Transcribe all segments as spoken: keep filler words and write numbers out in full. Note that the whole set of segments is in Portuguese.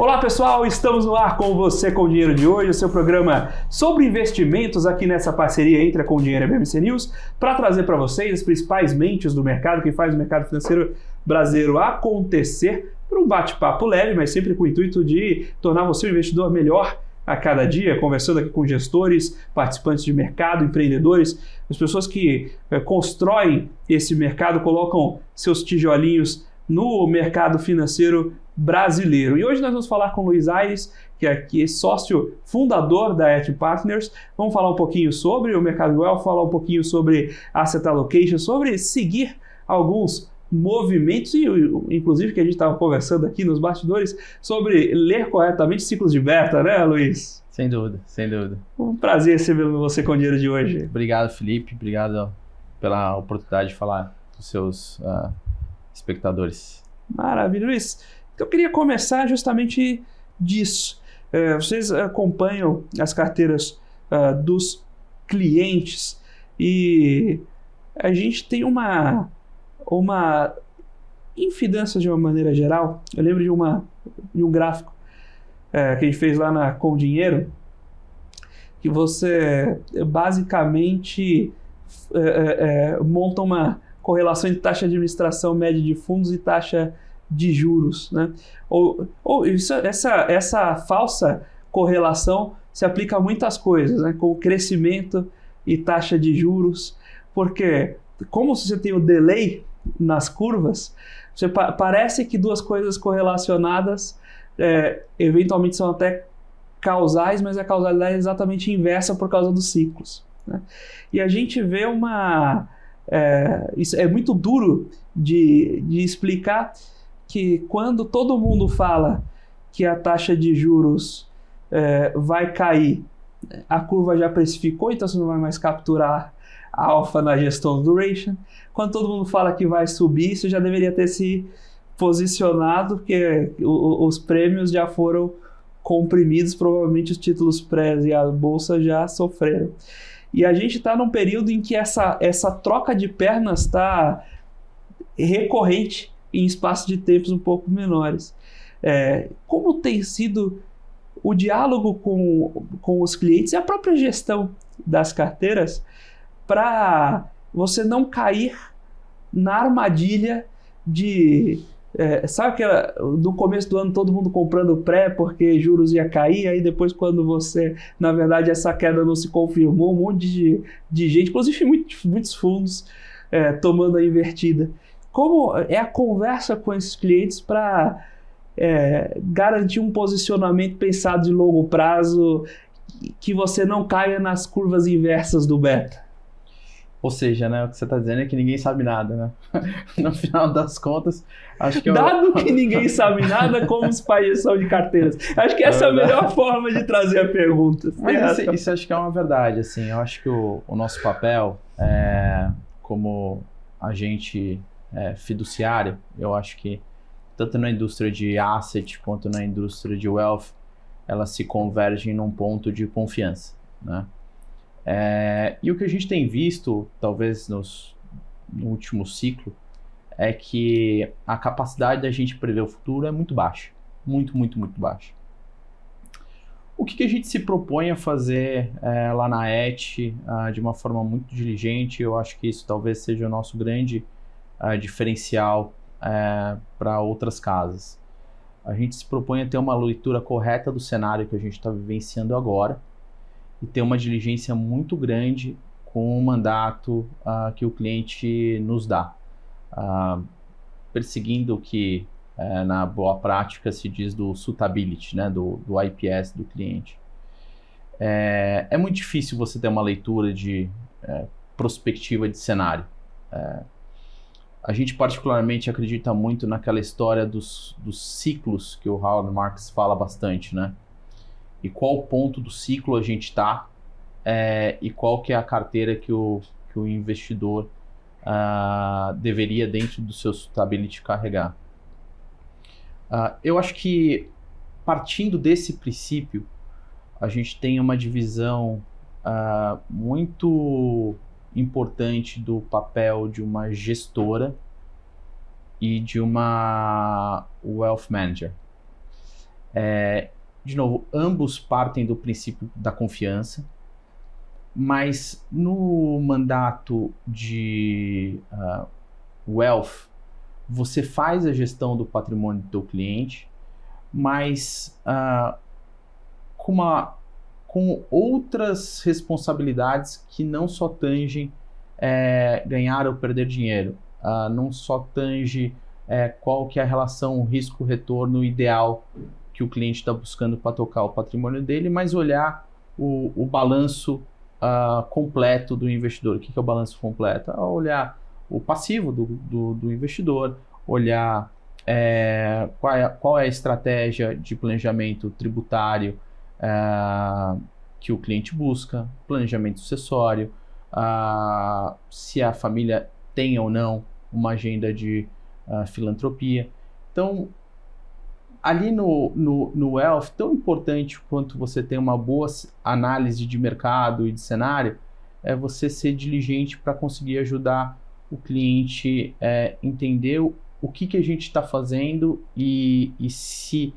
Olá pessoal, estamos no ar com Você Com Dinheiro de hoje, o seu programa sobre investimentos aqui nessa parceria entre a Com Dinheiro e a B M C News, para trazer para vocês as principais mentes do mercado, que faz o mercado financeiro brasileiro acontecer, para um bate-papo leve, mas sempre com o intuito de tornar você um investidor melhor a cada dia, conversando aqui com gestores, participantes de mercado, empreendedores, as pessoas que é, constroem esse mercado, colocam seus tijolinhos no mercado financeiro brasileiro. E hoje nós vamos falar com o Luiz Aires, que é, que é sócio fundador da Earth Partners. Vamos falar um pouquinho sobre o mercado global, falar um pouquinho sobre asset allocation, sobre seguir alguns movimentos, e inclusive que a gente estava conversando aqui nos bastidores, sobre ler corretamente ciclos de beta, né, Luiz? Sem dúvida, sem dúvida. Um prazer receber você com o dinheiro de hoje. Obrigado, Felipe. Obrigado pela oportunidade de falar com os seus uh, espectadores. Maravilha, Luiz. Eu queria começar justamente disso. Uh, vocês acompanham as carteiras uh, dos clientes e a gente tem uma... uma infidança de uma maneira geral. Eu lembro de, uma, de um gráfico é, que a gente fez lá na Com Dinheiro, que você basicamente é, é, monta uma correlação entre taxa de administração média de fundos e taxa de juros, né? Ou, ou isso, essa, essa falsa correlação se aplica a muitas coisas, né? Como crescimento e taxa de juros, porque como você tem o delay nas curvas, você pa parece que duas coisas correlacionadas é, eventualmente são até causais, mas a causalidade é exatamente inversa por causa dos ciclos, né? E a gente vê uma... É, isso é muito duro de, de explicar, que quando todo mundo fala que a taxa de juros é, vai cair, a curva já precificou, então você não vai mais capturar a alfa na gestão do duration. Quando todo mundo fala que vai subir, isso já deveria ter se posicionado, porque os prêmios já foram comprimidos, provavelmente os títulos pré e a bolsa já sofreram. E a gente está num período em que essa, essa troca de pernas está recorrente em espaço de tempos um pouco menores. É, como tem sido o diálogo com, com os clientes e a própria gestão das carteiras, para você não cair na armadilha de... É, sabe que no começo do ano todo mundo comprando pré porque juros ia cair, aí depois quando você... Na verdade, essa queda não se confirmou, um monte de, de gente, inclusive muitos, muitos fundos, é, tomando a invertida. Como é a conversa com esses clientes para é, garantir um posicionamento pensado de longo prazo, que você não caia nas curvas inversas do beta? Ou seja, né, o que você está dizendo é que ninguém sabe nada, né? No final das contas, acho que... Eu... Dado que ninguém sabe nada, como espalhação de carteiras. Acho que essa é, é a melhor forma de trazer a pergunta. Mas isso, isso acho que é uma verdade, assim. Eu acho que o, o nosso papel é, como agente é, fiduciário, eu acho que tanto na indústria de asset quanto na indústria de wealth, elas se convergem num ponto de confiança, né? É, e o que a gente tem visto, talvez nos, no último ciclo, é que a capacidade da gente prever o futuro é muito baixa. Muito, muito, muito baixa. O que, que a gente se propõe a fazer é, lá na Etti, uh, de uma forma muito diligente, eu acho que isso talvez seja o nosso grande uh, diferencial uh, para outras casas. A gente se propõe a ter uma leitura correta do cenário que a gente está vivenciando agora, e ter uma diligência muito grande com o mandato uh, que o cliente nos dá, uh, perseguindo o que uh, na boa prática se diz do suitability, né, do, do I P S do cliente. É, é muito difícil você ter uma leitura de é, prospectiva de cenário. É, a gente particularmente acredita muito naquela história dos, dos ciclos que o Howard Marks fala bastante, né? E qual ponto do ciclo a gente está é, e qual que é a carteira que o, que o investidor uh, deveria, dentro do seu suitability, carregar. Uh, eu acho que, partindo desse princípio, a gente tem uma divisão uh, muito importante do papel de uma gestora e de uma wealth manager. É, de novo, ambos partem do princípio da confiança, mas no mandato de uh, wealth, você faz a gestão do patrimônio do teu cliente, mas uh, com, uma, com outras responsabilidades que não só tangem é, ganhar ou perder dinheiro, uh, não só tange é, qual que é a relação risco-retorno ideal que o cliente está buscando para tocar o patrimônio dele, mas olhar o, o balanço uh, completo do investidor. O que, que é o balanço completo? É olhar o passivo do, do, do investidor, olhar é, qual, é, qual é a estratégia de planejamento tributário uh, que o cliente busca, planejamento sucessório, uh, se a família tem ou não uma agenda de uh, filantropia. Então, ali no, no, no wealth, tão importante quanto você ter uma boa análise de mercado e de cenário, é você ser diligente para conseguir ajudar o cliente é, entender o, o que, que a gente está fazendo e, e se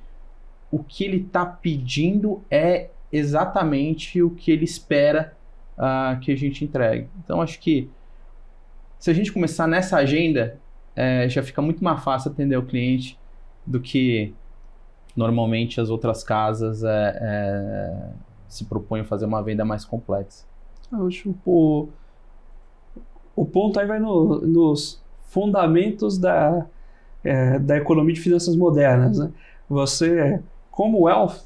o que ele está pedindo é exatamente o que ele espera uh, que a gente entregue. Então, acho que se a gente começar nessa agenda, é, já fica muito mais fácil atender o cliente do que normalmente as outras casas é, é, se propõem a fazer uma venda mais complexa. Eu acho, pô, o ponto aí vai no, nos fundamentos da, é, da economia de finanças modernas, né? Você, como wealth,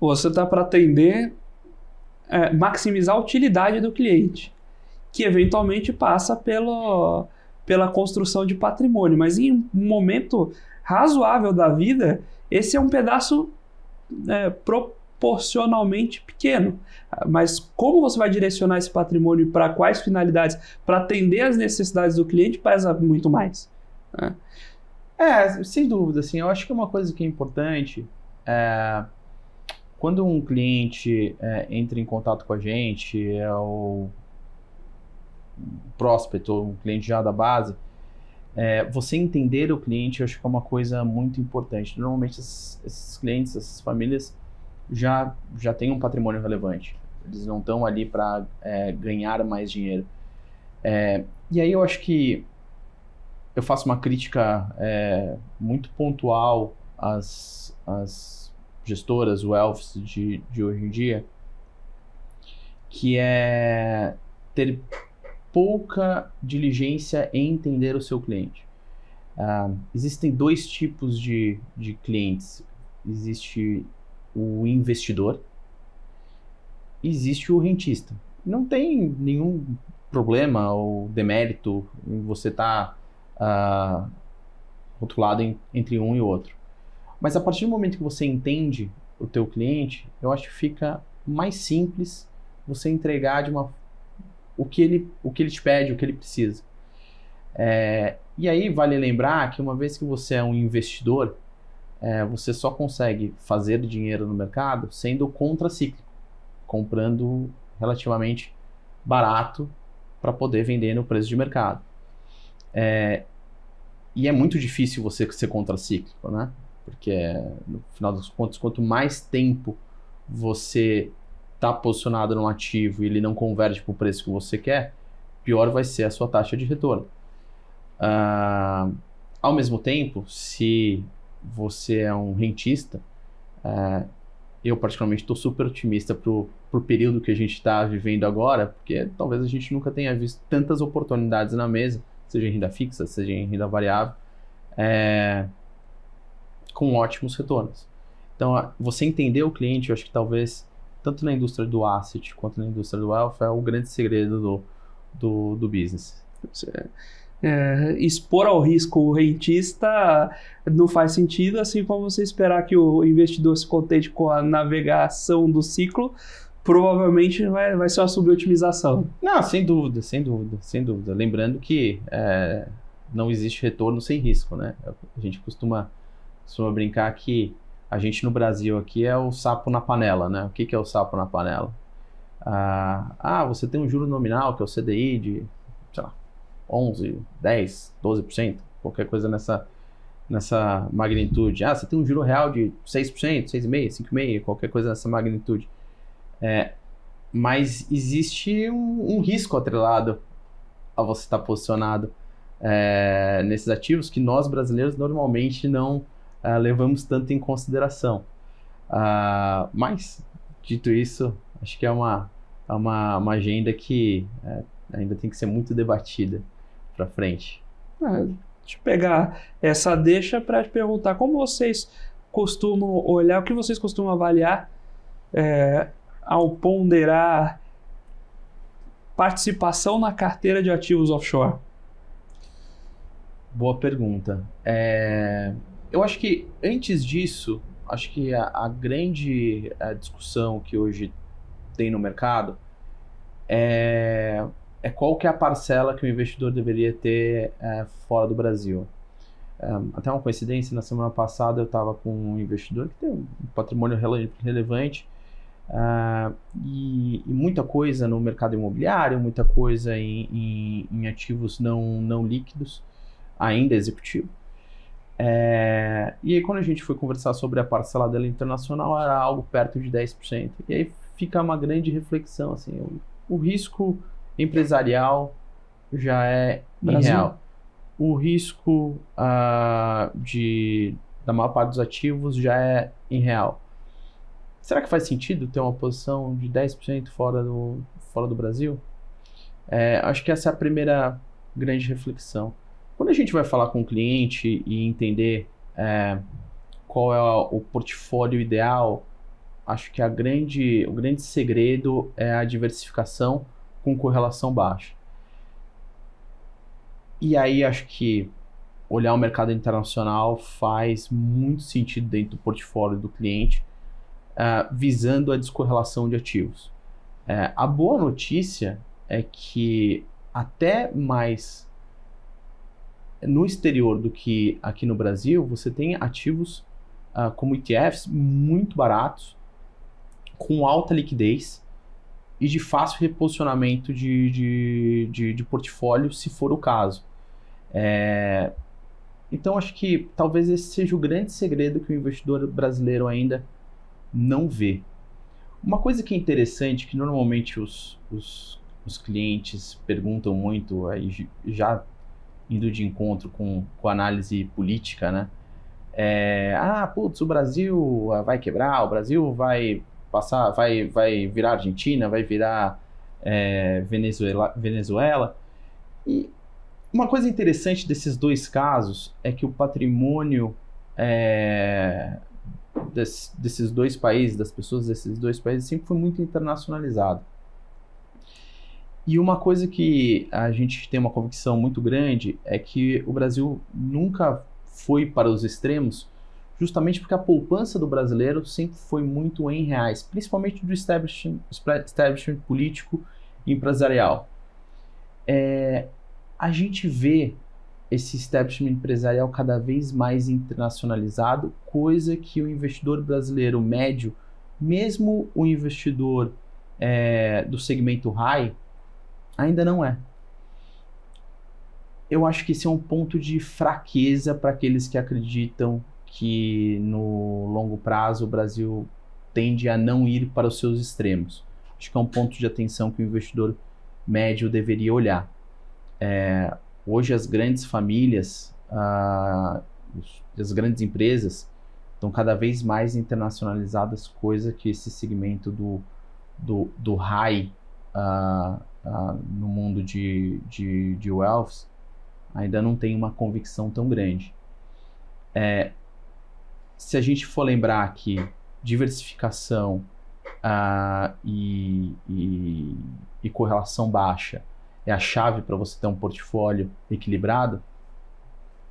você está para atender, é, maximizar a utilidade do cliente, que eventualmente passa pelo, pela construção de patrimônio. Mas em um momento razoável da vida, esse é um pedaço é, proporcional, proporcionalmente pequeno, mas como você vai direcionar esse patrimônio para quais finalidades, para atender as necessidades do cliente, pesa muito mais, né? É, sem dúvida, assim, eu acho que uma coisa que é importante, é, quando um cliente é, entra em contato com a gente, é o prospect ou um cliente já da base, é, você entender o cliente, eu acho que é uma coisa muito importante. Normalmente esses, esses clientes, essas famílias, já, já tem um patrimônio relevante. Eles não estão ali para é, ganhar mais dinheiro. É, e aí eu acho que eu faço uma crítica é, muito pontual às, às gestoras, wealths de, de hoje em dia, que é ter pouca diligência em entender o seu cliente. Ah, existem dois tipos de, de clientes. Existe o investidor, existe o rentista. Não tem nenhum problema ou demérito em você estar tá, uh, rotulado em, entre um e outro. Mas a partir do momento que você entende o teu cliente, eu acho que fica mais simples você entregar de uma, o, que ele, o que ele te pede, o que ele precisa. É, e aí vale lembrar que uma vez que você é um investidor, É, você só consegue fazer dinheiro no mercado sendo contracíclico, comprando relativamente barato para poder vender no preço de mercado. É, e é muito difícil você ser contracíclico, né? Porque, no final das contas, quanto mais tempo você está posicionado num ativo e ele não converge para o preço que você quer, pior vai ser a sua taxa de retorno. Ah, ao mesmo tempo, se você é um rentista, é, eu particularmente estou super otimista para o período que a gente está vivendo agora, porque talvez a gente nunca tenha visto tantas oportunidades na mesa, seja em renda fixa, seja em renda variável, é, com ótimos retornos. Então, você entender o cliente, eu acho que talvez, tanto na indústria do asset quanto na indústria do wealth, é o grande segredo do, do, do business. É, expor ao risco o rentista não faz sentido, assim como você esperar que o investidor se contente com a navegação do ciclo, provavelmente vai, vai ser uma subotimização. Não, sem dúvida, sem dúvida, sem dúvida. Lembrando que é, não existe retorno sem risco, né? A gente costuma, costuma brincar que a gente no Brasil aqui é o sapo na panela, né? O que, que é o sapo na panela? Ah, ah, você tem um juro nominal, que é o C D I de, sei lá, onze, dez, doze por cento, qualquer coisa nessa, nessa magnitude. Ah, você tem um juro real de seis por cento, seis vírgula cinco por cento, cinco vírgula cinco por cento, qualquer coisa nessa magnitude. É, mas existe um, um risco atrelado a você estar posicionado é, nesses ativos que nós brasileiros normalmente não é, levamos tanto em consideração. Ah, mas, dito isso, acho que é uma, é uma, uma agenda que é, ainda tem que ser muito debatida para frente. Ah, deixa eu pegar essa deixa para te perguntar como vocês costumam olhar, o que vocês costumam avaliar é, ao ponderar participação na carteira de ativos offshore? Boa pergunta. É, eu acho que antes disso, acho que a, a grande a discussão que hoje tem no mercado é... é qual que é a parcela que o investidor deveria ter é, fora do Brasil. É, até uma coincidência, na semana passada eu estava com um investidor que tem um patrimônio rele relevante uh, e, e muita coisa no mercado imobiliário, muita coisa em, em, em ativos não, não líquidos, ainda executivo. É, e aí quando a gente foi conversar sobre a parcela dela internacional, era algo perto de dez por cento. E aí fica uma grande reflexão, assim, o, o risco empresarial já é real. O risco uh, de, da maior parte dos ativos já é real. Será que faz sentido ter uma posição de dez por cento fora do, fora do Brasil? É, acho que essa é a primeira grande reflexão. Quando a gente vai falar com o cliente e entender é, qual é o portfólio ideal, acho que a grande, o grande segredo é a diversificação com correlação baixa. E aí acho que olhar o mercado internacional faz muito sentido dentro do portfólio do cliente, uh, visando a descorrelação de ativos. Uh, a boa notícia é que até mais no exterior do que aqui no Brasil, você tem ativos uh, como E T Fs muito baratos, com alta liquidez, e de fácil reposicionamento de, de, de, de portfólio, se for o caso. É... Então, acho que talvez esse seja o grande segredo que o investidor brasileiro ainda não vê. Uma coisa que é interessante, que normalmente os, os, os clientes perguntam muito, aí já indo de encontro com, com análise política, né? É... Ah, putz, o Brasil vai quebrar, o Brasil vai... Passar, vai, vai virar Argentina, vai virar é, Venezuela, Venezuela. E uma coisa interessante desses dois casos é que o patrimônio é, des, desses dois países, das pessoas desses dois países, sempre foi muito internacionalizado. E uma coisa que a gente tem uma convicção muito grande é que o Brasil nunca foi para os extremos, justamente porque a poupança do brasileiro sempre foi muito em reais, principalmente do establishment, establishment político e empresarial. É, a gente vê esse establishment empresarial cada vez mais internacionalizado, coisa que o investidor brasileiro médio, mesmo o investidor é, do segmento high, ainda não é. Eu acho que esse é um ponto de fraqueza para aqueles que acreditam que no longo prazo o Brasil tende a não ir para os seus extremos. Acho que é um ponto de atenção que o investidor médio deveria olhar. É, hoje as grandes famílias, ah, as grandes empresas estão cada vez mais internacionalizadas, coisa que esse segmento do, do, do high ah, ah, no mundo de, de, de wealth ainda não tem uma convicção tão grande. É, Se a gente for lembrar que diversificação uh, e, e, e correlação baixa é a chave para você ter um portfólio equilibrado,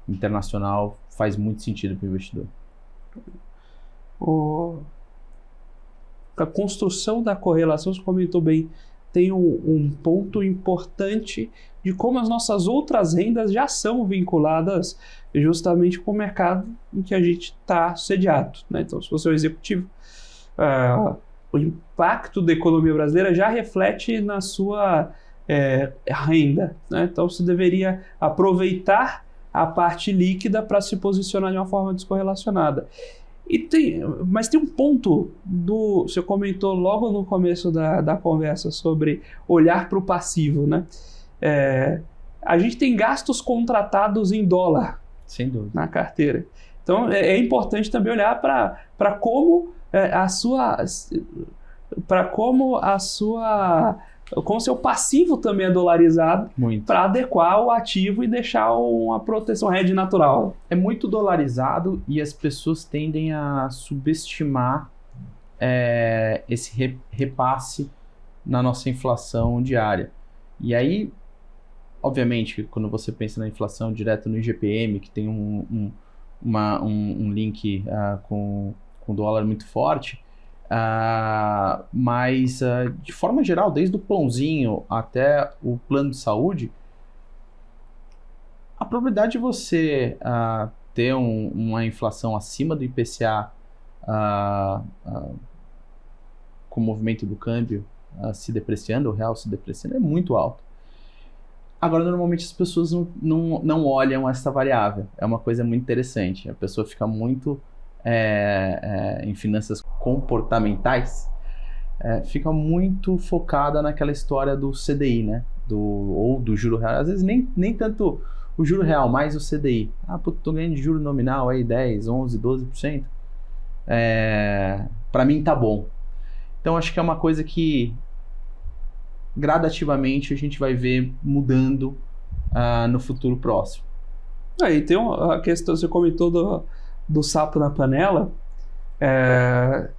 internacional faz muito sentido para o investidor. O... A construção da correlação, você comentou bem, tem um, um ponto importante de como as nossas outras rendas já são vinculadas justamente com o mercado em que a gente está sediado, né? Então, se você é um executivo, uh, o impacto da economia brasileira já reflete na sua é, renda, né? Então, você deveria aproveitar a a parte líquida para se posicionar de uma forma descorrelacionada. E tem, mas tem um ponto do... Você comentou logo no começo da, da conversa sobre olhar para o passivo, né? É, a gente tem gastos contratados em dólar. Sem dúvida. Na carteira. Então é, é importante também olhar para como é, a sua... para como a sua... como o seu passivo também é dolarizado para adequar o ativo e deixar uma proteção hedge natural. É muito dolarizado e as pessoas tendem a subestimar é, esse repasse na nossa inflação diária. E aí, obviamente, quando você pensa na inflação direto no I G P M, que tem um, um, uma, um, um link uh, com, com o dólar muito forte... Uh, mas uh, de forma geral, desde o pãozinho até o plano de saúde, a probabilidade de você uh, ter um, uma inflação acima do I P C A uh, uh, com o movimento do câmbio uh, se depreciando, o real se depreciando, é muito alta. Agora, normalmente as pessoas não, não, não olham essa variável, é uma coisa muito interessante, a pessoa fica muito... É, é, em finanças comportamentais, é, fica muito focada naquela história do C D I, né? Do, ou do juro real. Às vezes nem, nem tanto o juro real, mas o C D I. Ah, pô, tô ganhando de juro nominal aí dez, onze, doze por cento. É, para mim tá bom. Então acho que é uma coisa que gradativamente a gente vai ver mudando uh, no futuro próximo. Aí tem uma questão, você comentou do do sapo na panela, é,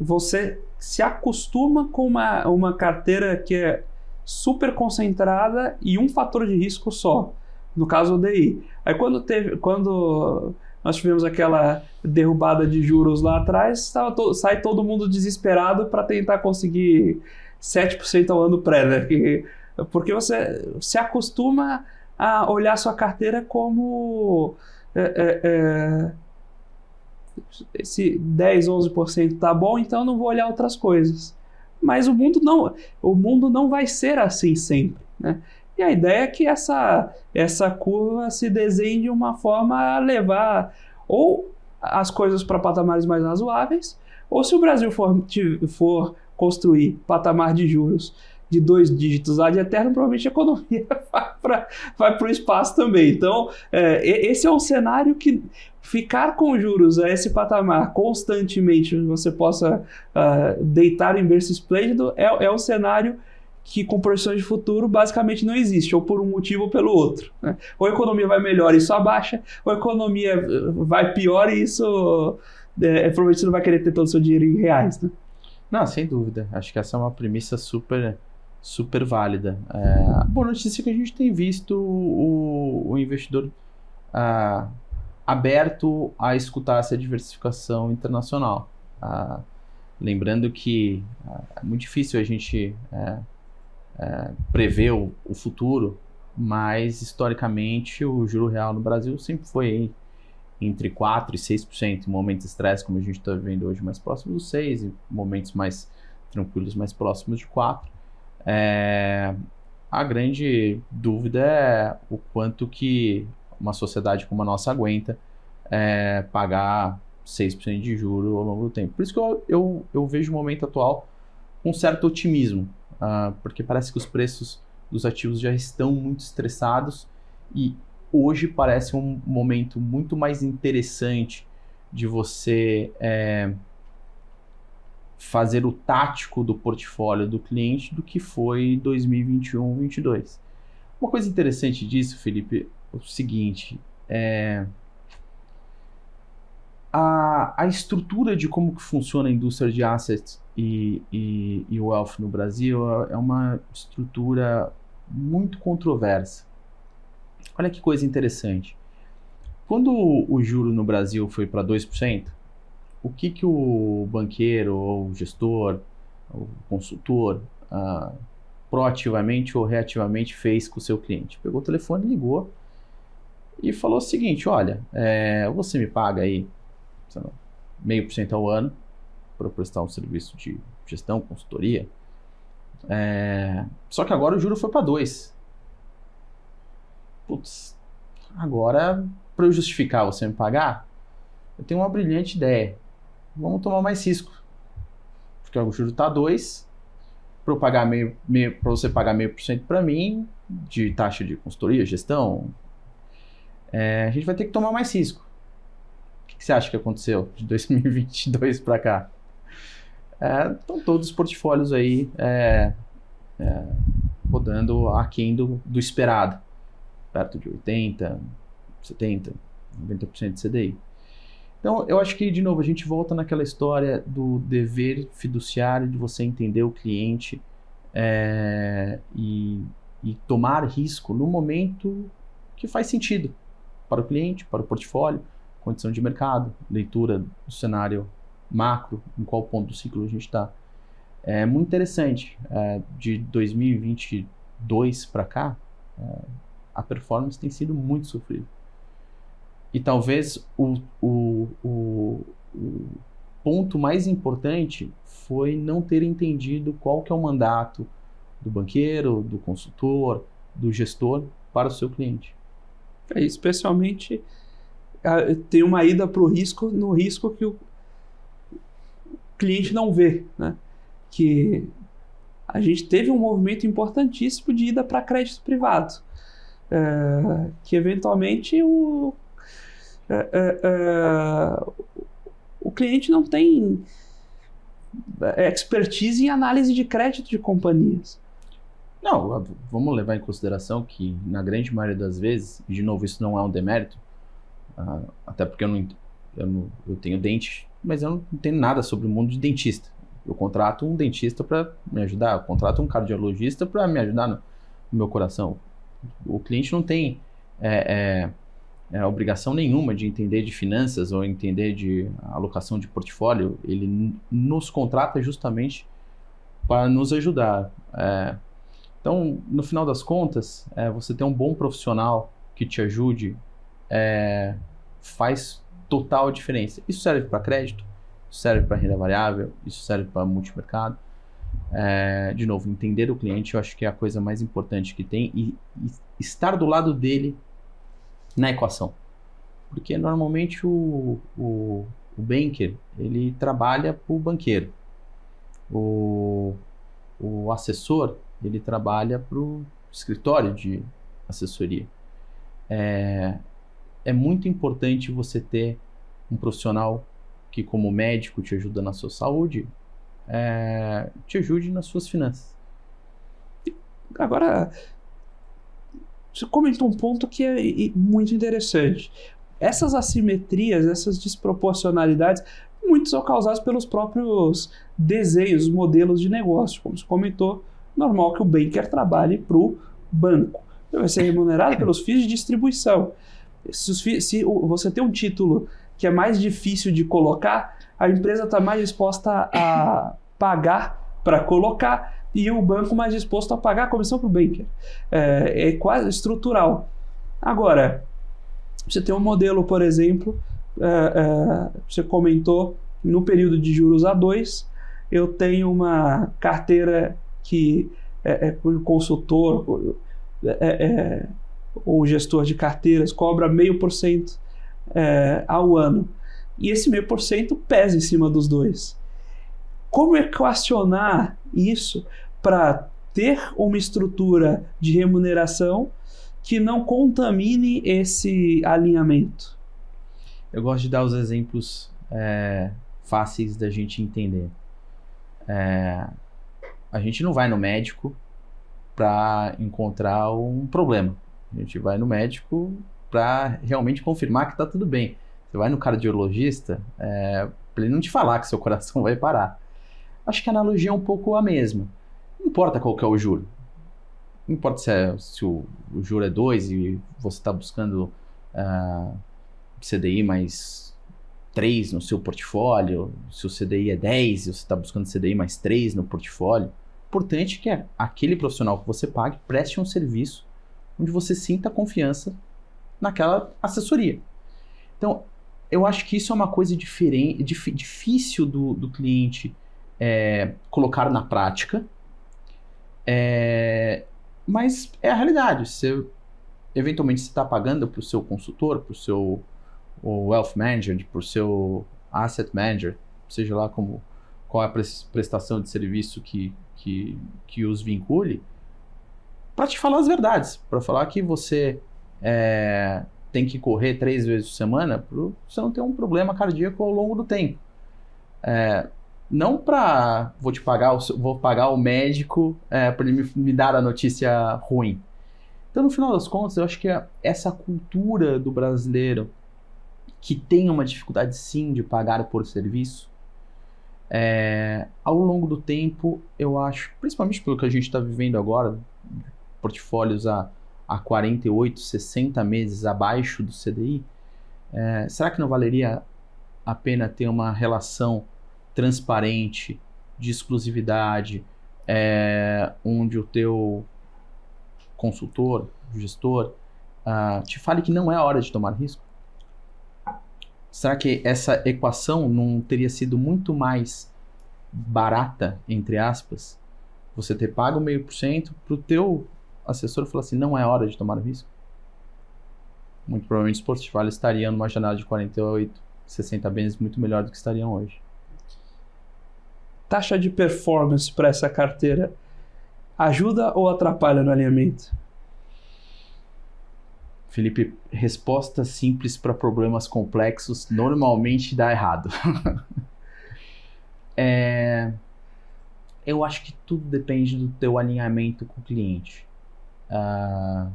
você se acostuma com uma, uma carteira que é super concentrada e um fator de risco só, no caso o D I. Aí quando, teve, quando nós tivemos aquela derrubada de juros lá atrás, to, sai todo mundo desesperado para tentar conseguir sete por cento ao ano pré, né? Porque, porque você se acostuma a olhar sua carteira como... É, é, é, esse dez, onze por cento tá bom, então eu não vou olhar outras coisas. Mas o mundo não, o mundo não vai ser assim sempre, né? E a ideia é que essa, essa curva se desenhe de uma forma a levar ou as coisas para patamares mais razoáveis, ou se o Brasil for, for construir patamar de juros de dois dígitos ad eterno, provavelmente a economia vai para o espaço também. Então, é, esse é um cenário que ficar com juros a esse patamar constantemente, você possa uh, deitar em berço esplêndido, é, é um cenário que com projeções de futuro basicamente não existe, ou por um motivo ou pelo outro, né? Ou a economia vai melhor e isso abaixa, ou a economia vai pior e isso é, provavelmente você não vai querer ter todo o seu dinheiro em reais, né? Não, sem dúvida. Acho que essa é uma premissa super... super válida. É, a boa notícia é que a gente tem visto o, o investidor ah, aberto a escutar essa diversificação internacional. Ah, lembrando que ah, é muito difícil a gente é, é, prever o, o futuro, mas historicamente o juro real no Brasil sempre foi entre quatro e seis por cento em momentos de estresse, como a gente está vendo hoje, mais próximo dos seis por cento, em momentos mais tranquilos, mais próximos de quatro por cento. É, a grande dúvida é o quanto que uma sociedade como a nossa aguenta é, pagar seis por cento de juros ao longo do tempo. Por isso que eu, eu, eu vejo o momento atual com um certo otimismo, uh, porque parece que os preços dos ativos já estão muito estressados e hoje parece um momento muito mais interessante de você... É, fazer o tático do portfólio do cliente do que foi dois mil e vinte e um, dois mil e vinte e dois. Uma coisa interessante disso, Felipe, é o seguinte, é... a, a estrutura de como que funciona a indústria de assets e, e, e wealth no Brasil é uma estrutura muito controversa. Olha que coisa interessante. Quando o, o juro no Brasil foi para dois por cento, o que que o banqueiro, ou o gestor, ou o consultor, ah, proativamente ou reativamente fez com o seu cliente? Pegou o telefone, ligou e falou o seguinte: olha, é, você me paga aí meio por cento ao ano para prestar um serviço de gestão, consultoria, é, só que agora o juro foi para dois. Putz, Agora, para eu justificar você me pagar, eu tenho uma brilhante ideia. Vamos tomar mais risco. Porque o juro está dois, para eu pagar meio, meio, para você pagar meio por cento para mim, de taxa de consultoria, gestão, é, a gente vai ter que tomar mais risco. O que, que você acha que aconteceu de dois mil e vinte e dois para cá? É, estão todos os portfólios aí é, é, rodando aquém do, do esperado, perto de oitenta, setenta, noventa por cento de C D I. Então, eu acho que, de novo, a gente volta naquela história do dever fiduciário, de você entender o cliente é, e, e tomar risco no momento que faz sentido para o cliente, para o portfólio, condição de mercado, leitura do cenário macro, em qual ponto do ciclo a gente está. É muito interessante, é, de dois mil e vinte e dois para cá, é, a performance tem sido muito sofrida. E talvez o, o, o, o ponto mais importante foi não ter entendido qual que é o mandato do banqueiro, do consultor, do gestor para o seu cliente. É, especialmente tem uma ida para o risco, no risco que o cliente não vê, né? Que a gente teve um movimento importantíssimo de ida para crédito privado, é, que eventualmente o, é, é, é, o cliente não tem expertise em análise de crédito de companhias. Não, vamos levar em consideração que na grande maioria das vezes, e de novo isso não é um demérito, uh, até porque eu não, eu não eu tenho dente, mas eu não entendo nada sobre o mundo de dentista. Eu contrato um dentista para me ajudar, eu contrato um cardiologista para me ajudar no, no meu coração. O cliente não tem é, é, é, obrigação nenhuma de entender de finanças ou entender de alocação de portfólio. Ele nos contrata justamente para nos ajudar. É, então, no final das contas, é, você ter um bom profissional que te ajude é, faz total diferença. Isso serve para crédito, isso serve para renda variável, isso serve para multimercado. É, de novo, entender o cliente eu acho que é a coisa mais importante que tem e, e estar do lado dele na equação. Porque normalmente o, o, o banker, ele trabalha para o banqueiro. O, o assessor, ele trabalha para o escritório de assessoria. É... É muito importante você ter um profissional que, como médico, te ajuda na sua saúde, é, te ajude nas suas finanças. Agora, você comentou um ponto que é muito interessante. Essas assimetrias, essas desproporcionalidades, muitas são causadas pelos próprios desenhos, modelos de negócio. Como você comentou, normal que o banker trabalhe para o banco. Ele vai ser remunerado pelos fins de distribuição. Se você tem um título que é mais difícil de colocar, a empresa está mais disposta a pagar para colocar e o banco mais disposto a pagar a comissão para o banker. É, é quase estrutural. Agora, você tem um modelo, por exemplo, é, é, você comentou, no período de juros A dois, eu tenho uma carteira que é, é, o consultor... É, é, ou gestor de carteiras cobra meio por cento ao ano. E esse meio por cento pesa em cima dos dois. Como equacionar isso para ter uma estrutura de remuneração que não contamine esse alinhamento? Eu gosto de dar os exemplos é, fáceis da gente entender. É, a gente não vai no médico para encontrar um problema. A gente vai no médico para realmente confirmar que está tudo bem. Você vai no cardiologista é, para ele não te falar que seu coração vai parar. Acho que a analogia é um pouco a mesma. Não importa qual que é o juro. Não importa se, é, se o, o juro é dois e você está buscando uh, C D I mais três no seu portfólio. Se o C D I é dez e você está buscando C D I mais três no portfólio. O importante é que aquele profissional que você pague preste um serviço onde você sinta confiança naquela assessoria. Então, eu acho que isso é uma coisa diferente, dif, difícil do, do cliente é, colocar na prática, é, mas é a realidade. Você eventualmente você está pagando para o seu consultor, para o seu wealth manager, para o seu asset manager, seja lá como, qual é a prestação de serviço que, que, que os vincule, para te falar as verdades, para falar que você é, tem que correr três vezes por semana para você não ter um problema cardíaco ao longo do tempo. É, não para vou te pagar, vou pagar o médico é, para ele me, me dar a notícia ruim. Então, no final das contas, eu acho que essa cultura do brasileiro que tem uma dificuldade, sim, de pagar por serviço, é, ao longo do tempo, eu acho, principalmente pelo que a gente está vivendo agora, portfólios a, a quarenta e oito, sessenta meses abaixo do C D I, é, será que não valeria a pena ter uma relação transparente, de exclusividade, é, onde o teu consultor, gestor, uh, te fale que não é hora de tomar risco? Será que essa equação não teria sido muito mais barata, entre aspas, você ter pago meio por cento para o teu assessor falar assim, não é hora de tomar risco? Muito provavelmente os portfólios estariam numa janela de quarenta e oito, sessenta bens muito melhor do que estariam hoje. Taxa de performance para essa carteira ajuda ou atrapalha no alinhamento? Felipe, resposta simples para problemas complexos normalmente dá errado. é, eu acho que tudo depende do teu alinhamento com o cliente. Uh,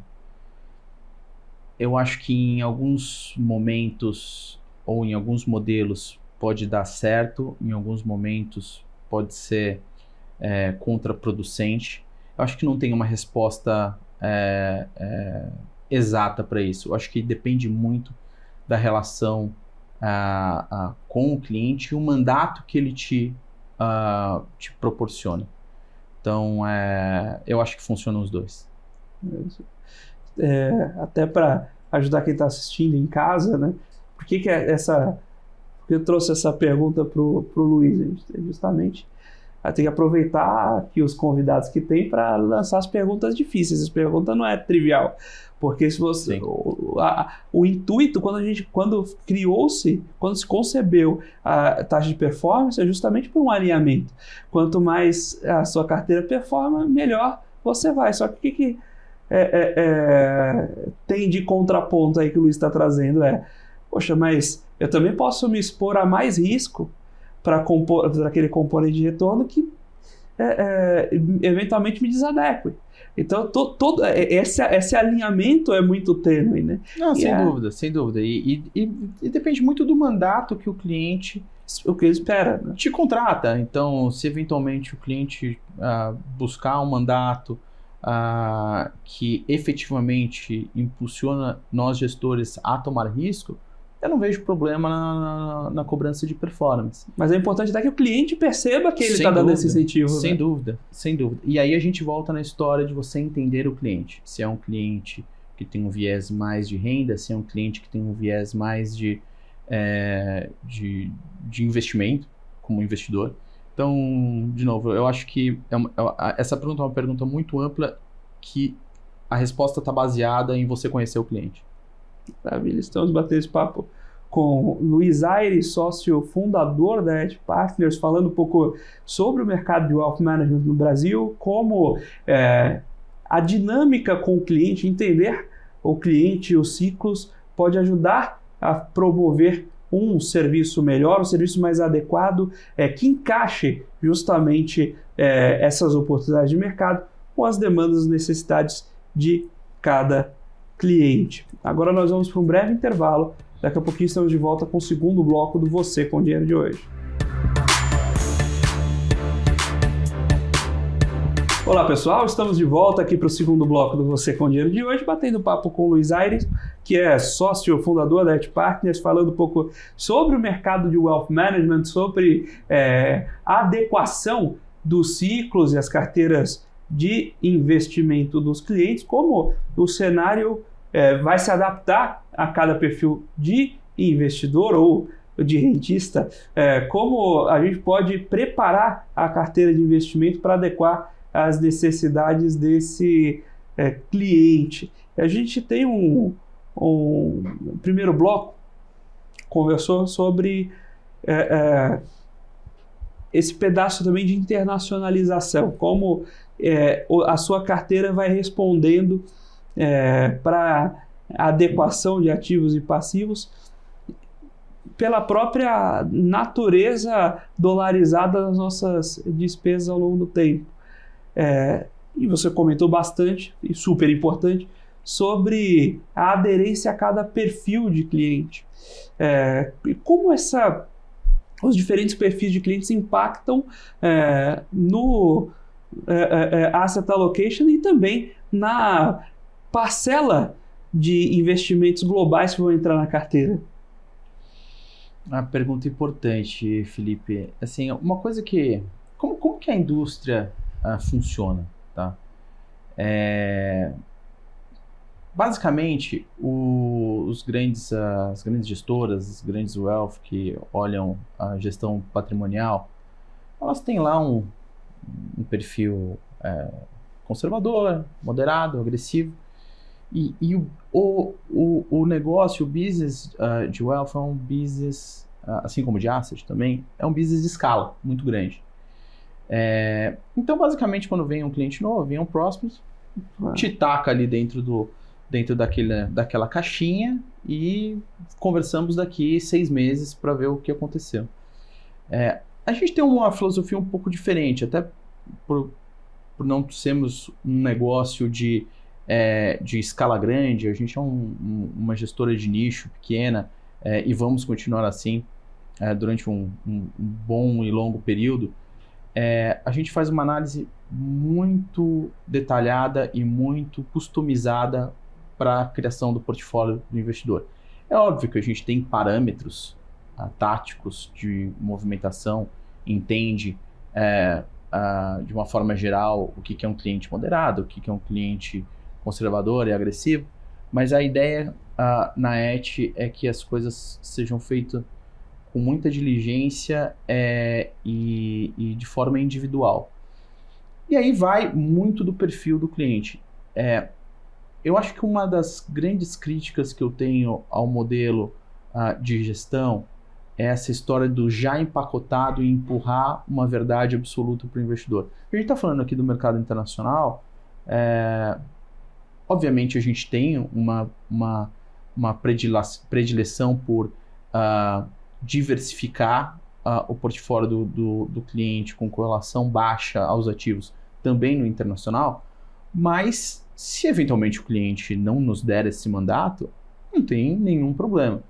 eu acho que em alguns momentos ou em alguns modelos pode dar certo, em alguns momentos pode ser é, contraproducente. Eu acho que não tem uma resposta é, é, exata para isso. Eu acho que depende muito da relação ah, ah, com o cliente e o mandato que ele te, ah, te proporciona. Então, é, eu acho que funcionam os dois. É, até para ajudar quem está assistindo em casa, né? Por que que essa... Porque eu trouxe essa pergunta para o Luiz, justamente... Tem que aproveitar que os convidados que tem para lançar as perguntas difíceis. Essa pergunta não é trivial, porque se você o, a, o intuito quando a gente quando criou-se, quando se concebeu a taxa de performance é justamente por um alinhamento. Quanto mais a sua carteira performa, melhor você vai. Só que o que, que é, é, é, tem de contraponto aí que o Luiz está trazendo é, poxa, mas eu também posso me expor a mais risco para compor, aquele componente de retorno que é, é, eventualmente me desadeque. Então, to, todo, esse, esse alinhamento é muito tênue, né? Não, sem é... dúvida, sem dúvida. E, e, e, e depende muito do mandato que o cliente o que ele espera, né? Te contrata. Então, se eventualmente o cliente ah, buscar um mandato ah, que efetivamente impulsiona nós gestores a tomar risco, eu não vejo problema na, na, na cobrança de performance. Mas é importante até que o cliente perceba que ele está dando esse incentivo. Sem né? dúvida, sem dúvida. E aí a gente volta na história de você entender o cliente. Se é um cliente que tem um viés mais de renda, se é um cliente que tem um viés mais de, é, de, de investimento, como investidor. Então, de novo, eu acho que é uma, essa pergunta é uma pergunta muito ampla que a resposta está baseada em você conhecer o cliente. Maravilha, estamos batendo esse papo com Luiz Aires, sócio fundador da Etti Partners, falando um pouco sobre o mercado de Wealth Management no Brasil, como é, a dinâmica com o cliente, entender o cliente, os ciclos, pode ajudar a promover um serviço melhor, um serviço mais adequado, é, que encaixe justamente é, essas oportunidades de mercado com as demandas e necessidades de cada cliente. Agora nós vamos para um breve intervalo. Daqui a pouquinho estamos de volta com o segundo bloco do Você com Dinheiro de hoje. Olá pessoal, estamos de volta aqui para o segundo bloco do Você com Dinheiro de hoje, batendo papo com o Luiz Aires, que é sócio fundador da Etti Partners, falando um pouco sobre o mercado de Wealth Management, sobre é, a adequação dos ciclos e as carteiras de investimento dos clientes, como o cenário é, vai se adaptar a cada perfil de investidor ou de rentista, é, como a gente pode preparar a carteira de investimento para adequar às necessidades desse é, cliente. A gente tem um, um primeiro bloco, conversou sobre é, é, esse pedaço também de internacionalização, como é, a sua carteira vai respondendo é, para adequação de ativos e passivos pela própria natureza dolarizada das nossas despesas ao longo do tempo. É, e você comentou bastante, e super importante, sobre a aderência a cada perfil de cliente. É, e como essa, os diferentes perfis de clientes impactam é, no é, é, asset allocation e também na parcela de investimentos globais que vão entrar na carteira? Uma pergunta importante, Felipe. Assim, uma coisa que... Como, como que a indústria ah, funciona? Tá? É, basicamente, o, os grandes, as grandes gestoras, as grandes wealth que olham a gestão patrimonial, elas têm lá um, um perfil é, conservador, moderado, agressivo. E, e o, o, o negócio, o business uh, de wealth é um business, uh, assim como de asset também, é um business de escala muito grande. É, então, basicamente, quando vem um cliente novo, vem um prospect, ah. te taca ali dentro, do, dentro daquele, daquela caixinha e conversamos daqui seis meses para ver o que aconteceu. É, a gente tem uma filosofia um pouco diferente, até por, por não sermos um negócio de... É, de escala grande, a gente é um, um, uma gestora de nicho pequena é, e vamos continuar assim é, durante um, um, um bom e longo período. É, a gente faz uma análise muito detalhada e muito customizada para a criação do portfólio do investidor. É óbvio que a gente tem parâmetros ah, táticos de movimentação, entende é, ah, de uma forma geral o que, que é um cliente moderado, o que, que é um cliente conservador e agressivo, mas a ideia uh, na Etti é que as coisas sejam feitas com muita diligência é, e, e de forma individual. E aí vai muito do perfil do cliente. É, eu acho que uma das grandes críticas que eu tenho ao modelo uh, de gestão é essa história do já empacotado e empurrar uma verdade absoluta para o investidor. A gente está falando aqui do mercado internacional, é, obviamente, a gente tem uma, uma, uma predileção por uh, diversificar uh, o portfólio do, do, do cliente com correlação baixa aos ativos também no internacional, mas se eventualmente o cliente não nos der esse mandato, não tem nenhum problema.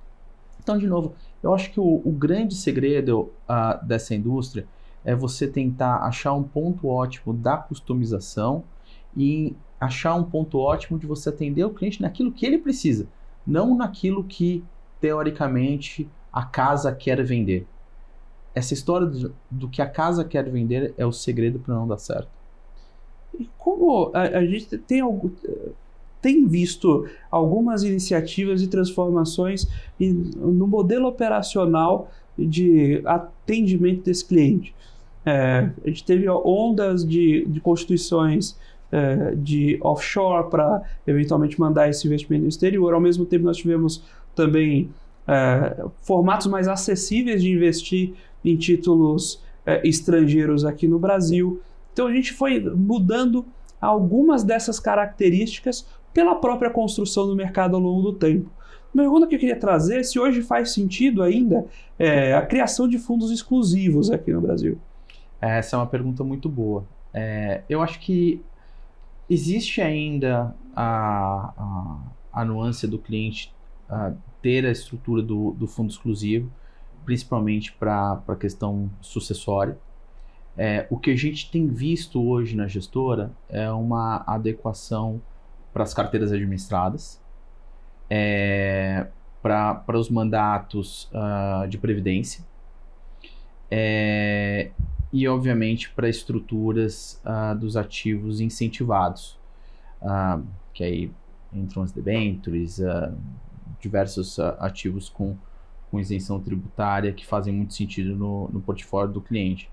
Então, de novo, eu acho que o, o grande segredo uh, dessa indústria é você tentar achar um ponto ótimo da customização e achar um ponto ótimo de você atender o cliente naquilo que ele precisa, não naquilo que, teoricamente, a casa quer vender. Essa história do, do que a casa quer vender é o segredo para não dar certo. E como a, a gente tem, tem visto algumas iniciativas e transformações no modelo operacional de atendimento desse cliente. É, a gente teve ondas de, de constituições de offshore para eventualmente mandar esse investimento no exterior. Ao mesmo tempo, nós tivemos também é, formatos mais acessíveis de investir em títulos é, estrangeiros aqui no Brasil. Então, a gente foi mudando algumas dessas características pela própria construção do mercado ao longo do tempo. A pergunta que eu queria trazer é se hoje faz sentido ainda é, a criação de fundos exclusivos aqui no Brasil. Essa é uma pergunta muito boa. É, eu acho que existe ainda a, a, a nuance do cliente a ter a estrutura do, do fundo exclusivo, principalmente para a questão sucessória. É, o que a gente tem visto hoje na gestora é uma adequação para as carteiras administradas, é, para os mandatos uh, de previdência é, e, obviamente, para estruturas uh, dos ativos incentivados, uh, que aí entram as debêntures, uh, diversos uh, ativos com, com isenção tributária que fazem muito sentido no, no portfólio do cliente.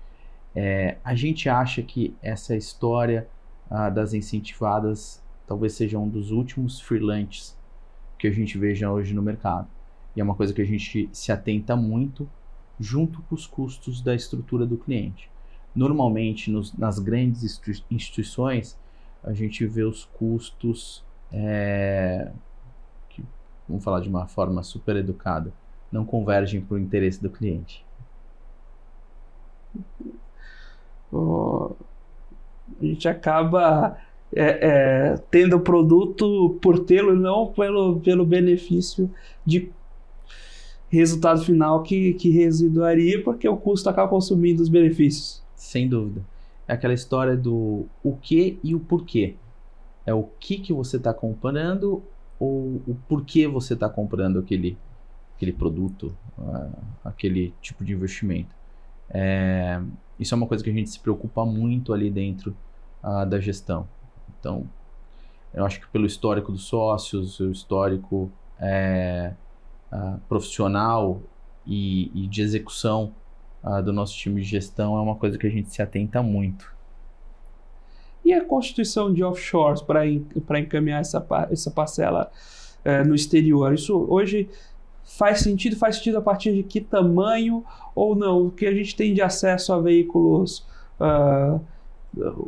É, a gente acha que essa história uh, das incentivadas talvez seja um dos últimos freelancers que a gente veja hoje no mercado. E é uma coisa que a gente se atenta muito junto com os custos da estrutura do cliente. Normalmente, nos, nas grandes instituições, a gente vê os custos, é, que, vamos falar de uma forma super educada, não convergem para o interesse do cliente. Oh, a gente acaba é, é, tendo o produto por tê-lo, não pelo, pelo benefício de resultado final que, que residuaria, porque o custo acaba consumindo os benefícios. Sem dúvida. É aquela história do o que e o porquê. É o que, que você está comprando ou o porquê você está comprando aquele, aquele produto, uh, aquele tipo de investimento. É, isso é uma coisa que a gente se preocupa muito ali dentro uh, da gestão. Então, eu acho que pelo histórico dos sócios, o histórico é, uh, profissional e, e de execução uh, do nosso time de gestão, é uma coisa que a gente se atenta muito. E a constituição de offshores para encaminhar essa, essa parcela é, no exterior? Isso hoje faz sentido? Faz sentido a partir de que tamanho ou não? O que a gente tem de acesso a veículos, uh,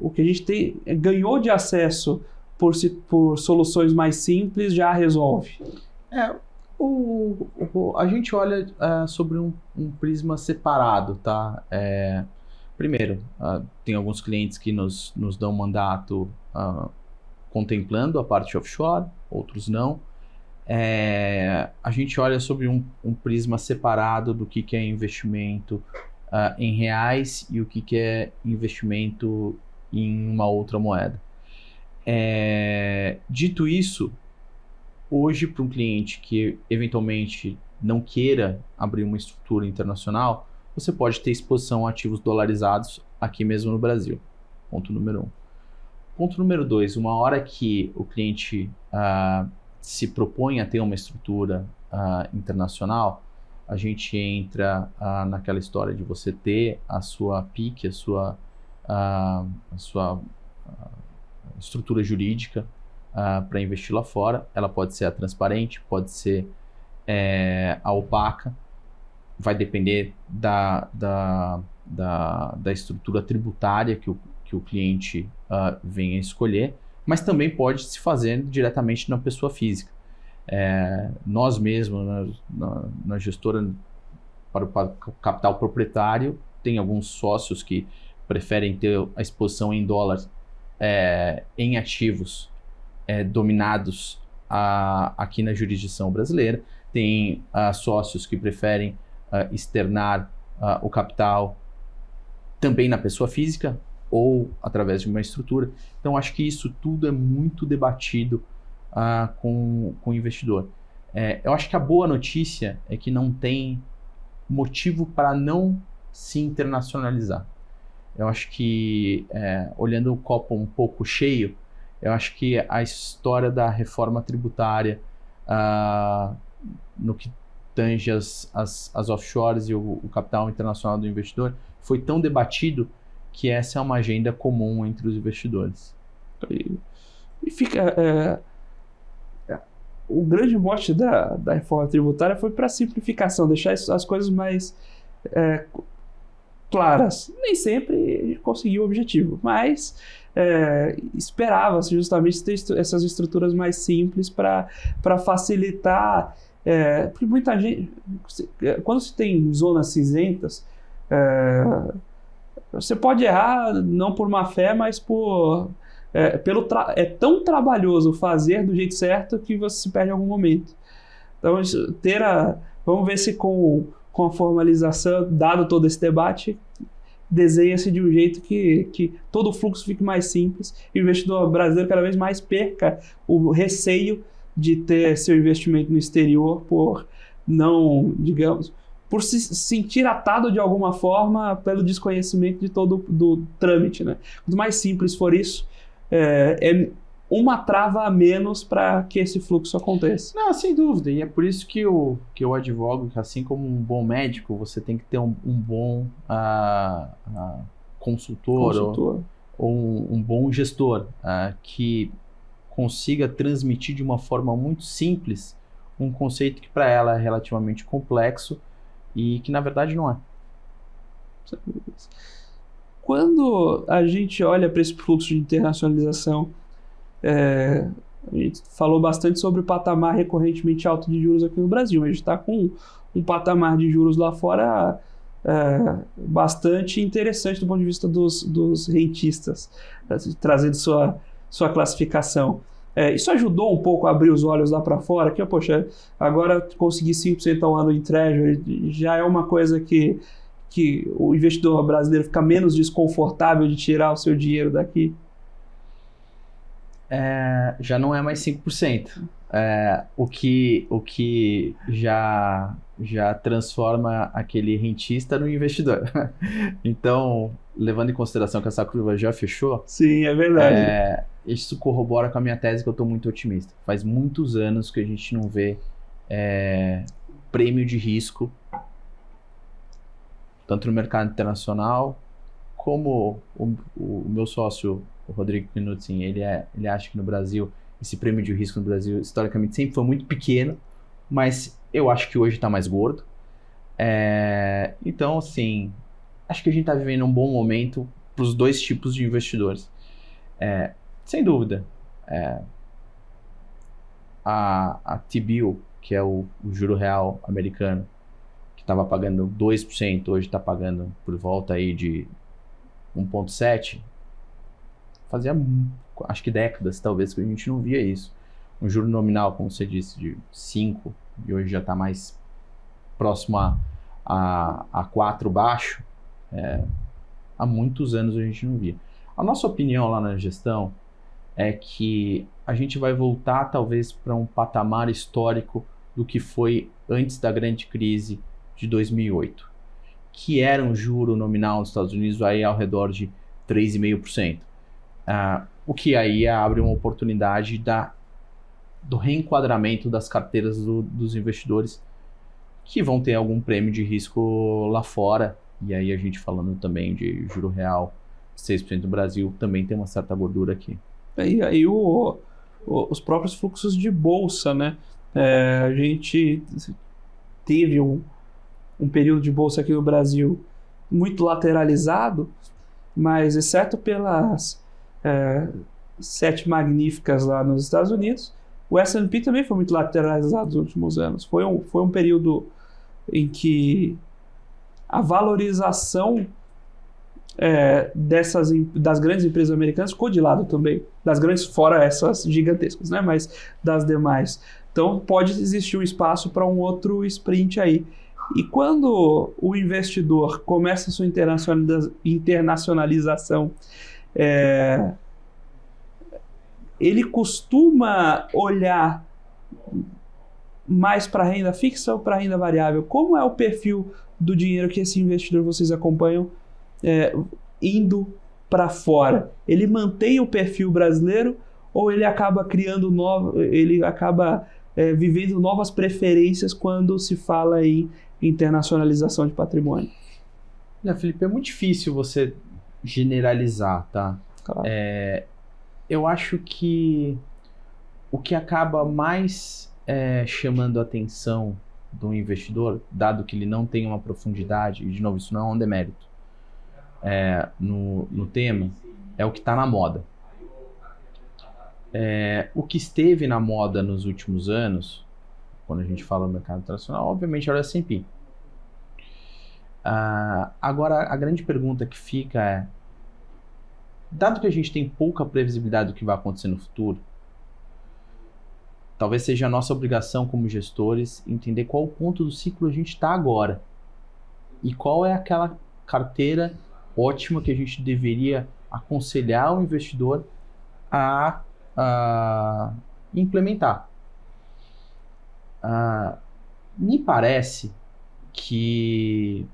o que a gente tem, ganhou de acesso por, por soluções mais simples já resolve? É, o, o, a gente olha uh, sobre um, um prisma separado, tá? É... Primeiro, uh, tem alguns clientes que nos, nos dão mandato uh, contemplando a parte offshore, outros não. É, a gente olha sobre um, um prisma separado do que, que é investimento uh, em reais e o que, que é investimento em uma outra moeda. É, dito isso, hoje para um cliente que eventualmente não queira abrir uma estrutura internacional, você pode ter exposição a ativos dolarizados aqui mesmo no Brasil. Ponto número um. Ponto número dois, uma hora que o cliente uh, se propõe a ter uma estrutura uh, internacional, a gente entra uh, naquela história de você ter a sua P I C, a sua, uh, a sua uh, estrutura jurídica uh, para investir lá fora. Ela pode ser a transparente, pode ser é, a opaca. Vai depender da, da, da, da estrutura tributária que o, que o cliente uh, venha escolher, mas também pode se fazer diretamente na pessoa física. É, nós mesmos, na, na, na gestora para o, para o capital proprietário, tem alguns sócios que preferem ter a exposição em dólares, é, em ativos é, dominados a, aqui na jurisdição brasileira. Tem a, sócios que preferem Uh, externar uh, o capital também na pessoa física ou através de uma estrutura. Então, acho que isso tudo é muito debatido uh, com, com o investidor. É, eu acho que a boa notícia é que não tem motivo para não se internacionalizar. Eu acho que, é, olhando o copo um pouco cheio, eu acho que a história da reforma tributária uh, no que tange as, as, as offshores e o, o capital internacional do investidor, foi tão debatido que essa é uma agenda comum entre os investidores. E, e fica... É, o grande mote da, da reforma tributária foi para a simplificação, deixar as coisas mais é, claras. Nem sempre conseguiu o objetivo, mas é, esperava-se justamente ter essas estruturas mais simples para facilitar... É, porque muita gente, quando você tem zonas cinzentas, é, você pode errar não por má fé, mas por, é, pelo tra- é tão trabalhoso fazer do jeito certo que você se perde em algum momento. Então, ter a, vamos ver se com, com a formalização, dado todo esse debate, desenha-se de um jeito que, que todo o fluxo fique mais simples e o investidor brasileiro cada vez mais perca o receio de ter seu investimento no exterior por não, digamos, por se sentir atado de alguma forma pelo desconhecimento de todo do trâmite, né? Quanto mais simples for isso, é, é uma trava a menos para que esse fluxo aconteça. Não, sem dúvida, e é por isso que eu, que eu advogo que, assim como um bom médico, você tem que ter um, um bom uh, uh, consultor, consultor. Ou, ou um, um bom gestor, uh, que consiga transmitir de uma forma muito simples um conceito que para ela é relativamente complexo e que na verdade não é. Quando a gente olha para esse fluxo de internacionalização, é, a gente falou bastante sobre o patamar recorrentemente alto de juros aqui no Brasil, mas a gente está com um patamar de juros lá fora é, bastante interessante do ponto de vista dos, dos rentistas, trazendo sua, sua classificação. É, isso ajudou um pouco a abrir os olhos lá para fora, que, poxa, agora conseguir cinco por cento ao ano em Treasury já é uma coisa que, que o investidor brasileiro fica menos desconfortável de tirar o seu dinheiro daqui. É, já não é mais cinco por cento. É, o que, o que já, já transforma aquele rentista no investidor. Então, levando em consideração que essa curva já fechou... Sim, é verdade. É, isso corrobora com a minha tese que eu estou muito otimista. Faz muitos anos que a gente não vê é, prêmio de risco, tanto no mercado internacional, como o, o, o meu sócio... O Rodrigo Pinuti, ele, é, ele acha que no Brasil, esse prêmio de risco no Brasil, historicamente, sempre foi muito pequeno, mas eu acho que hoje está mais gordo. É, então, assim, acho que a gente está vivendo um bom momento para os dois tipos de investidores. É, sem dúvida, é, a, a T-Bill, que é o, o juro real americano, que estava pagando dois por cento, hoje está pagando por volta aí de um vírgula sete por cento, fazia, acho que décadas, talvez, que a gente não via isso. Um juro nominal, como você disse, de cinco, e hoje já está mais próximo a, a, a quatro baixo. É, há muitos anos a gente não via. A nossa opinião lá na gestão é que a gente vai voltar, talvez, para um patamar histórico do que foi antes da grande crise de dois mil e oito, que era um juro nominal nos Estados Unidos aí ao redor de três vírgula cinco por cento. Uh, o que aí abre uma oportunidade da, do reenquadramento das carteiras do, dos investidores que vão ter algum prêmio de risco lá fora. E aí a gente falando também de juro real, seis por cento do Brasil, também tem uma certa gordura aqui. E aí o, o, os próprios fluxos de bolsa, né? É, a gente teve um, um período de bolsa aqui no Brasil muito lateralizado, mas exceto pelas... É, sete magníficas lá nos Estados Unidos, o S and P também foi muito lateralizado nos últimos anos. Foi um, foi um período em que a valorização é, dessas, das grandes empresas americanas ficou de lado também, das grandes fora essas gigantescas, né? Mas das demais. Então pode existir um espaço para um outro sprint aí. E quando o investidor começa a sua internacionalização, É, ele costuma olhar mais para renda fixa ou para renda variável? Como é o perfil do dinheiro que esse investidor vocês acompanham é, indo para fora? Ele mantém o perfil brasileiro ou ele acaba criando novo, ele acaba é, vivendo novas preferências quando se fala em internacionalização de patrimônio? Não, Felipe, é muito difícil você generalizar, tá? Claro. É, eu acho que o que acaba mais é, chamando a atenção do investidor, dado que ele não tem uma profundidade, e de novo, isso não é um demérito é, no, no tema, é o que está na moda. É, o que esteve na moda nos últimos anos, quando a gente fala no mercado internacional, obviamente era o S and P. Uh, agora, a grande pergunta que fica é, dado que a gente tem pouca previsibilidade do que vai acontecer no futuro, talvez seja a nossa obrigação como gestores entender qual o ponto do ciclo a gente está agora e qual é aquela carteira ótima que a gente deveria aconselhar o investidor a, a implementar. Uh, me parece que...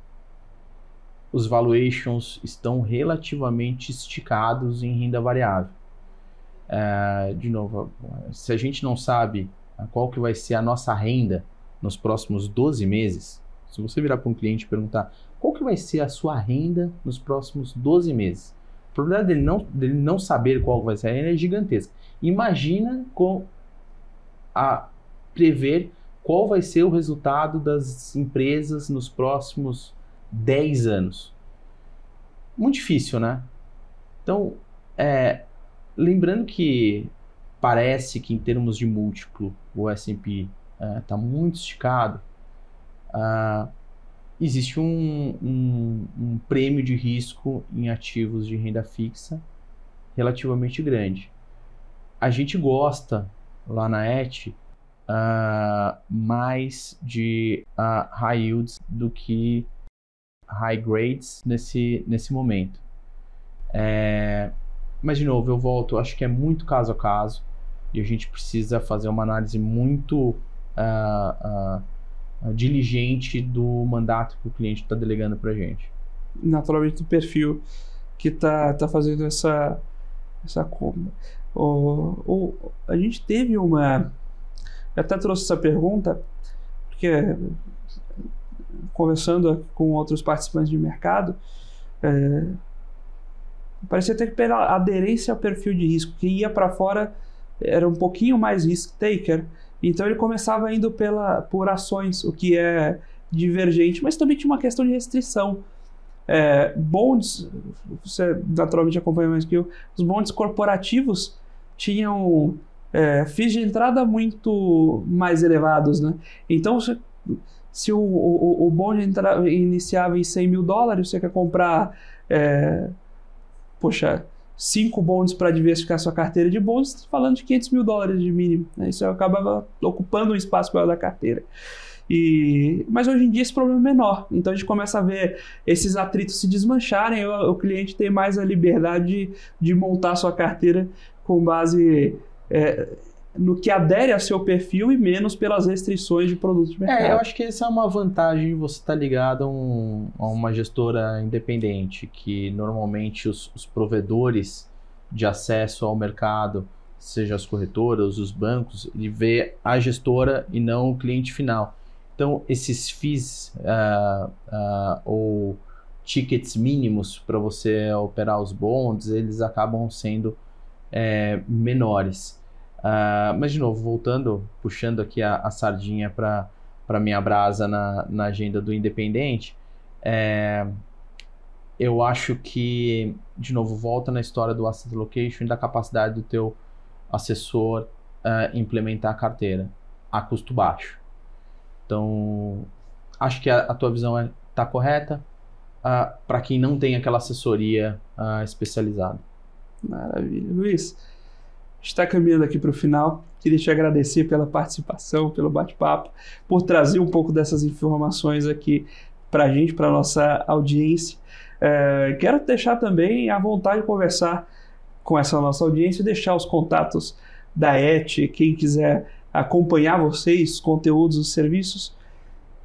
os valuations estão relativamente esticados em renda variável. É, de novo, se a gente não sabe qual que vai ser a nossa renda nos próximos doze meses, se você virar para um cliente e perguntar qual que vai ser a sua renda nos próximos doze meses, O problema dele não, dele não saber qual vai ser a renda é gigantesco. Imagina com a prever qual vai ser o resultado das empresas nos próximos dez anos. Muito difícil, né? Então, é, lembrando que parece que em termos de múltiplo o S and P está é, muito esticado, uh, existe um, um, um prêmio de risco em ativos de renda fixa relativamente grande. A gente gosta lá na Etti uh, mais de uh, high yields do que high grades nesse, nesse momento. É, mas de novo, eu volto, acho que é muito caso a caso e a gente precisa fazer uma análise muito uh, uh, diligente do mandato que o cliente está delegando para a gente. Naturalmente do perfil que está tá fazendo essa, essa compra. Oh, oh, a gente teve uma... Eu até trouxe essa pergunta porque conversando com outros participantes de mercado, é, parecia até que pela aderência ao perfil de risco, que ia para fora era um pouquinho mais risk taker, então ele começava indo pela, por ações, o que é divergente, mas também tinha uma questão de restrição. É, bonds, você naturalmente acompanha mais que eu, os bonds corporativos tinham é, fees de entrada muito mais elevados, né? Então, você, se o, o, o bond entra, iniciava em cem mil dólares, você quer comprar é, poxa, cinco bonds para diversificar sua carteira de bonds, falando de quinhentos mil dólares de mínimo, né? Isso acabava ocupando um espaço maior da carteira. E, mas hoje em dia esse problema é menor, então a gente começa a ver esses atritos se desmancharem, o, o cliente tem mais a liberdade de, de montar sua carteira com base é, no que adere ao seu perfil e menos pelas restrições de produtos de mercado. É, eu acho que essa é uma vantagem de você estar ligado a, um, a uma gestora independente, que normalmente os, os provedores de acesso ao mercado, seja as corretoras, os bancos, ele vê a gestora e não o cliente final. Então, esses fees uh, uh, ou tickets mínimos para você operar os bonds, eles acabam sendo é, menores. Uh, mas, de novo, voltando, puxando aqui a, a sardinha para a minha brasa na, na agenda do independente, é, eu acho que, de novo, volta na história do asset allocation e da capacidade do teu assessor uh, implementar a carteira a custo baixo. Então, acho que a, a tua visão está é, correta uh, para quem não tem aquela assessoria uh, especializada. Maravilha. Luiz, a gente está caminhando aqui para o final. Queria te agradecer pela participação, pelo bate-papo, por trazer um pouco dessas informações aqui para a gente, para a nossa audiência. Uh, quero deixar também à vontade de conversar com essa nossa audiência e deixar os contatos da Etti, quem quiser acompanhar vocês, conteúdos, os serviços,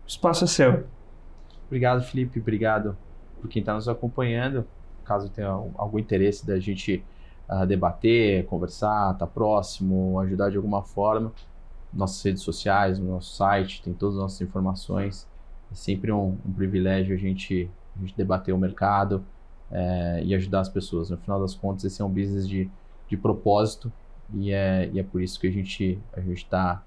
espaço é seu. Obrigado, Felipe, obrigado por quem está nos acompanhando. Caso tenha algum interesse da gente uh, debater, conversar, estar tá próximo, ajudar de alguma forma, nossas redes sociais, nosso site, tem todas as nossas informações. É sempre um, um privilégio a gente, a gente debater o mercado é, e ajudar as pessoas. No final das contas, esse é um business de, de propósito. E é, e é por isso que a gente a gente está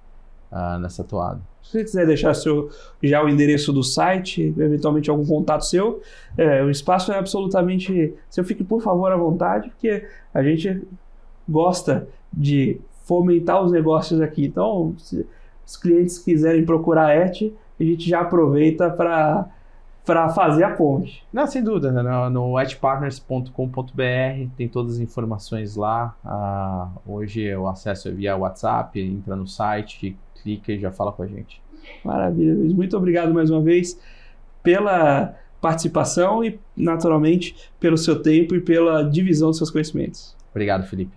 uh, nessa toada. Se você quiser deixar seu, já o endereço do site, eventualmente algum contato seu, é, o espaço é absolutamente... Se eu fique, por favor, à vontade, porque a gente gosta de fomentar os negócios aqui. Então, se os clientes quiserem procurar a Etti, a gente já aproveita para... para fazer a ponte. Não, sem dúvida, no, no etti partners ponto com ponto br tem todas as informações lá. Ah, hoje o acesso é via WhatsApp, entra no site, clica e já fala com a gente. Maravilha, Luiz. Muito obrigado mais uma vez pela participação e, naturalmente, pelo seu tempo e pela divisão dos seus conhecimentos. Obrigado, Felipe.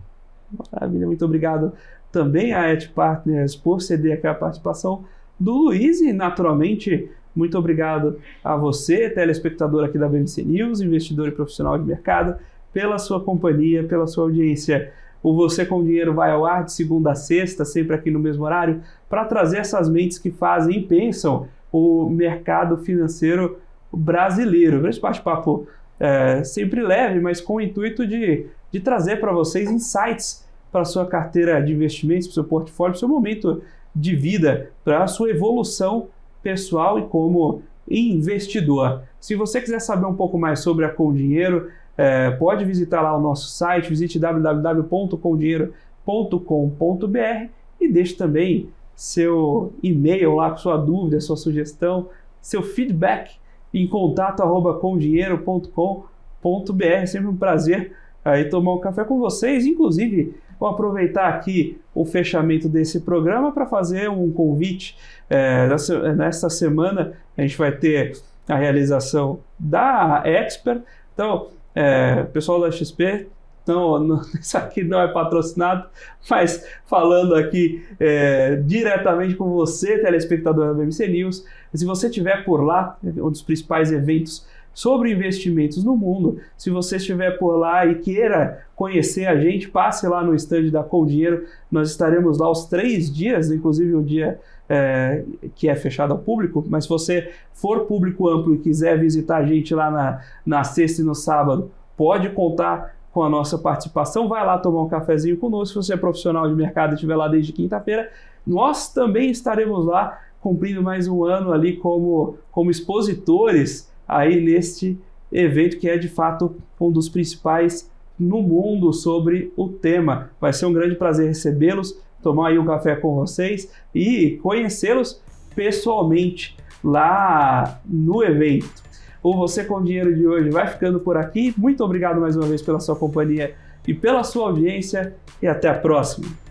Maravilha, muito obrigado também à Etti Partners por ceder aqui a participação do Luiz e, naturalmente, muito obrigado a você, telespectador aqui da B M C News, investidor e profissional de mercado, pela sua companhia, pela sua audiência. O Você com Dinheiro vai ao ar de segunda a sexta, sempre aqui no mesmo horário, para trazer essas mentes que fazem e pensam o mercado financeiro brasileiro. Esse bate-papo é, sempre leve, mas com o intuito de, de trazer para vocês insights para a sua carteira de investimentos, para o seu portfólio, para o seu momento de vida, para a sua evolução pessoal e como investidor. Se você quiser saber um pouco mais sobre a Com Dinheiro, é, pode visitar lá o nosso site, visite w w w ponto com dinheiro ponto com ponto b r e deixe também seu e-mail lá com sua dúvida, sua sugestão, seu feedback em contato arroba com dinheiro ponto com ponto b r. É sempre um prazer aí tomar um café com vocês. Inclusive, vou aproveitar aqui o fechamento desse programa para fazer um convite. É, nesta semana a gente vai ter a realização da Expert. Então, é, pessoal da X P, então, não, isso aqui não é patrocinado, mas falando aqui é, diretamente com você, telespectador da B M C News, se você estiver por lá, um dos principais eventos sobre investimentos no mundo, se você estiver por lá e queira conhecer a gente, passe lá no stand da Com Dinheiro, nós estaremos lá os três dias, inclusive um dia é, que é fechado ao público, mas se você for público amplo e quiser visitar a gente lá na, na sexta e no sábado, pode contar com a nossa participação, vai lá tomar um cafezinho conosco. Se você é profissional de mercado e estiver lá desde quinta-feira, nós também estaremos lá cumprindo mais um ano ali como, como expositores aí neste evento que é de fato um dos principais no mundo sobre o tema. Vai ser um grande prazer recebê-los, tomar aí um café com vocês e conhecê-los pessoalmente lá no evento. O Você Com Dinheiro de hoje vai ficando por aqui. Muito obrigado mais uma vez pela sua companhia e pela sua audiência e até a próxima.